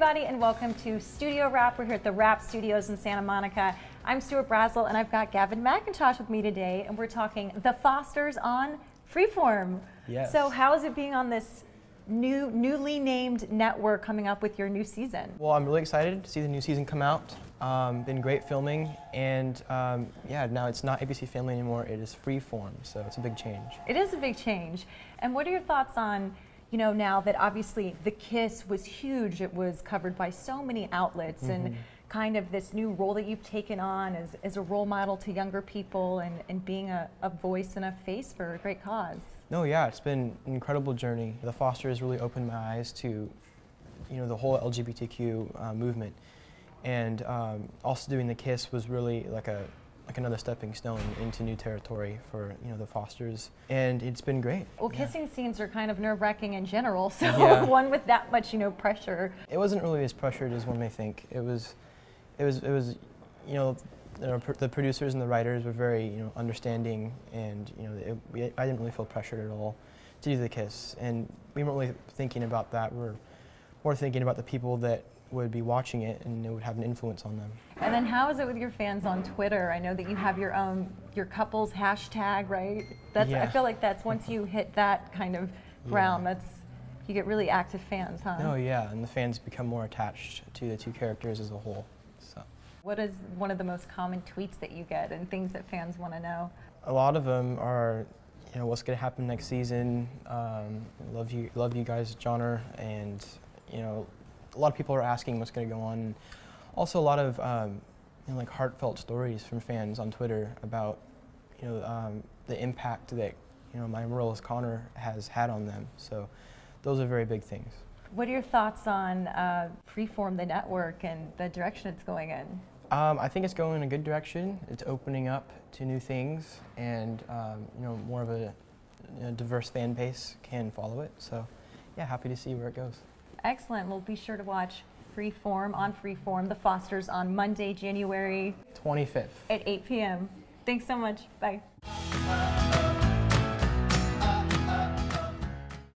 everybody, and welcome to Studio Wrap. We're here at the Wrap Studios in Santa Monica. I'm Stuart Brazzle, and I've got Gavin MacIntosh with me today, and we're talking The Fosters on Freeform. Yes. So how is it being on this newly named network coming up with your new season? Well, I'm really excited to see the new season come out. Been great filming, and yeah, now it's not ABC Family anymore, it is Freeform, so it's a big change. It is a big change. And what are your thoughts on, you know, now that obviously The Kiss was huge, it was covered by so many outlets, and kind of this new role that you've taken on as a role model to younger people, and being a voice and a face for a great cause? No, yeah, it's been an incredible journey. The Fosters really opened my eyes to, you know, the whole LGBTQ movement, and also doing The Kiss was really like another stepping stone into new territory for, you know, The Fosters, and it's been great. Well, kissing scenes are kind of nerve-wracking in general, so one with that much, you know, pressure. It wasn't really as pressured as one may think. It was, you know, the producers and the writers were very, you know, understanding, and, you know, I didn't really feel pressured at all to do The Kiss, and we weren't really thinking about that. We were more thinking about the people that would be watching it, and it would have an influence on them. And then how is it with your fans on Twitter? I know that you have your own, your couples hashtag, right? That's, I feel like that's, once you hit that kind of ground, that's, you get really active fans, huh? Oh yeah, and the fans become more attached to the two characters as a whole. So, what is one of the most common tweets that you get, and things that fans want to know? A lot of them are, you know, what's going to happen next season? Love you guys, Jonnor, and, you know, a lot of people are asking what's going to go on. Also, a lot of you know, like, heartfelt stories from fans on Twitter about, you know, the impact that, you know, Mariana Connor has had on them. So those are very big things. What are your thoughts on Freeform, the network, and the direction it's going in? I think it's going in a good direction. It's opening up to new things, and you know, more of a diverse fan base can follow it. So yeah, happy to see where it goes. Excellent. Well, be sure to watch Freeform on Freeform, The Fosters, on Monday, January 25th at 8 p.m. Thanks so much. Bye.